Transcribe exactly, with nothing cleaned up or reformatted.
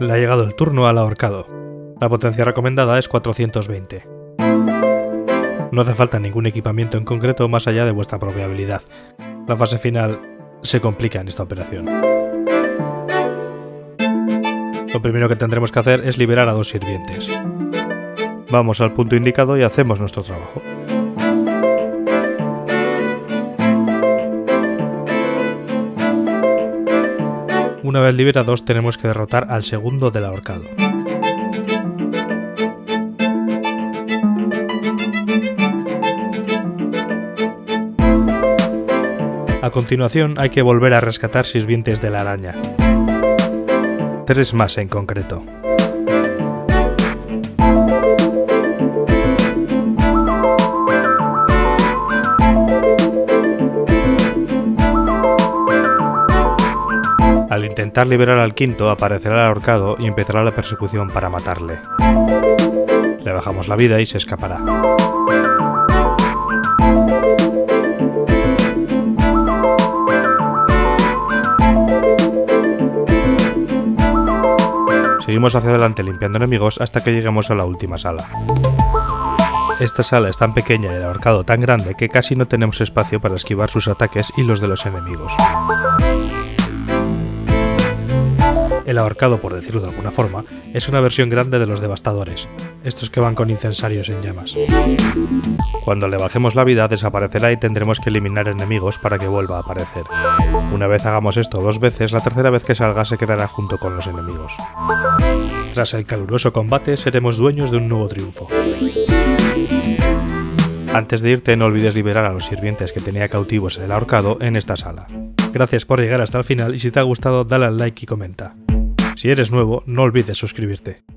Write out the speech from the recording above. Le ha llegado el turno al ahorcado. La potencia recomendada es cuatrocientos veinte. No hace falta ningún equipamiento en concreto más allá de vuestra propia habilidad. La fase final se complica en esta operación. Lo primero que tendremos que hacer es liberar a dos sirvientes. Vamos al punto indicado y hacemos nuestro trabajo. Una vez liberados, tenemos que derrotar al segundo del ahorcado. A continuación, hay que volver a rescatar sirvientes de la araña. Tres más en concreto. Al intentar liberar al quinto, aparecerá el ahorcado y empezará la persecución para matarle. Le bajamos la vida y se escapará. Seguimos hacia adelante limpiando enemigos hasta que lleguemos a la última sala. Esta sala es tan pequeña y el ahorcado tan grande que casi no tenemos espacio para esquivar sus ataques y los de los enemigos. El ahorcado, por decirlo de alguna forma, es una versión grande de los devastadores, estos que van con incensarios en llamas. Cuando le bajemos la vida desaparecerá y tendremos que eliminar enemigos para que vuelva a aparecer. Una vez hagamos esto dos veces, la tercera vez que salga se quedará junto con los enemigos. Tras el caluroso combate seremos dueños de un nuevo triunfo. Antes de irte no olvides liberar a los sirvientes que tenía cautivos el ahorcado en esta sala. Gracias por llegar hasta el final y si te ha gustado dale al like y comenta. Si eres nuevo, no olvides suscribirte.